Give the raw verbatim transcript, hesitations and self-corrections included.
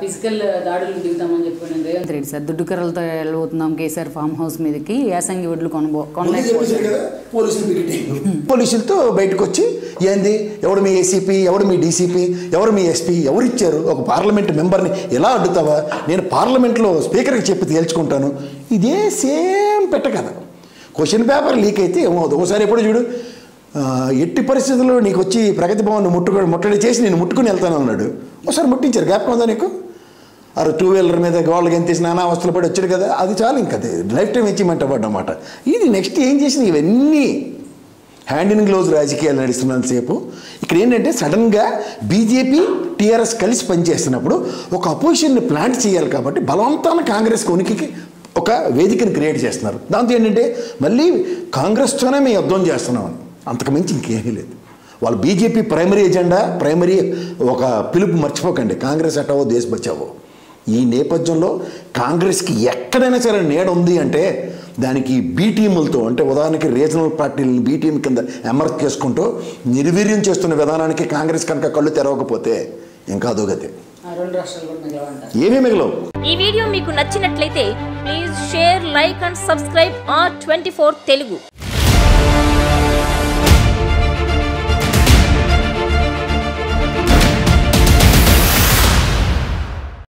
Physical दाड़ूलु दिगुतामनि चेप्पुंडे రేవంత్ రెడ్డి సార్ దుడ్డు కర్రలతో వెళ్ళిపోతున్నాం కేసీఆర్ ఫామ్ హౌస్ మీదకి యాసంగి వడ్లు కొనబో పోలీసులతో బయటికి వచ్చి ఏంది ఎవరు మీ ఏసీపీ ఎవరు మీ డీసీపీ ఎవరు మీ ఎస్పీ ఎవరు ఇచ్చారు ఒక పార్లమెంట్ మెంబర్ని ఎలా అడ్డుతావా నేను పార్లమెంట్లో స్పీకర్కి చెప్పి తేల్చుకుంటాను ఇదే సేమ్ పెట్ట కదా క్వశ్చన్ పేపర్ లీక్ అయితే ఏమవుతుంది ఒకసారి ఎప్పుడు చూడు ఎట్టి పరిస్థితుల్లో నీకు వచ్చి ప్రగతి భవన్ ముట్టుకు ముట్టడి చేసి నేను ముట్టుకుని వెళ్తాను అన్నాడు ఒకసారి ముట్టించారు గ్యాప్ ఉందా నీకు ఆ టూ వీలర్ మీద గోళ్ళ గంతేసి నానా అవస్థలు పడి వచ్చాడు కదా అది చాలు ఇంకా అది లైఫ్ టైం అచీవ్మెంట్ అవ్వడం అన్నమాట ఇది నెక్స్ట్ ఏం చేసిన ఇవన్నీ హ్యాండ్ ఇన్ గ్లోవ్స్ రాజకీయాలు నడుస్తున్నంతసేపు ఇక్కడ ఏంటంటే సడన్గా బీజేపీ టీఆర్ఎస్ కలిసి పనిచేస్తున్నప్పుడు ఒక అపోజిషన్ని ప్లాంట్ చేయాలి కాబట్టి బలవంతాన కాంగ్రెస్ కొనికికి ఒక వేదికను క్రియేట్ చేస్తున్నారు దాంతో ఏంటంటే మళ్ళీ కాంగ్రెస్తోనే మేము యుద్ధం చేస్తున్నామని అంతకు మించి ఇంకేమీ లేదు వాళ్ళు బీజేపీ ప్రైమరీ ఎజెండా ప్రైమరీ ఒక పిలుపు మర్చిపోకండి కాంగ్రెస్ అటావో దేశ్ బచావో ఈ నేపథ్యంలో కాంగ్రెస్కి ఎక్కడైనా సరే నీడ ఉంది అంటే దానికి బీ టీములతో అంటే ఉదాహరణకి రీజనల్ పార్టీలను బీ టీం కింద ఎమర్జ్ చేసుకుంటూ నిర్వీర్యం చేస్తున్న విధానానికి కాంగ్రెస్ కనుక కళ్ళు తెరవకపోతే ఇంకా అదోగతే ఏమీ మిగలవు ఈ వీడియో మీకు నచ్చినట్లయితే please share like and subscribe R twenty four Telugu.